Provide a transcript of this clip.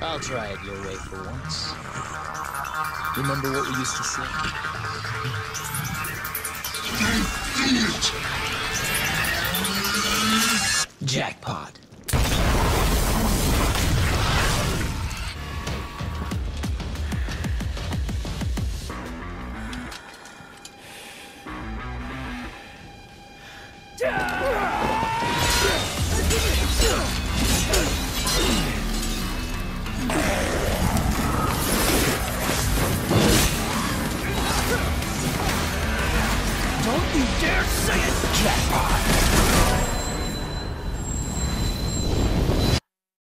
I'll try it your way for once. Remember what we used to say? Jackpot. Don't you dare say it! Jackpot!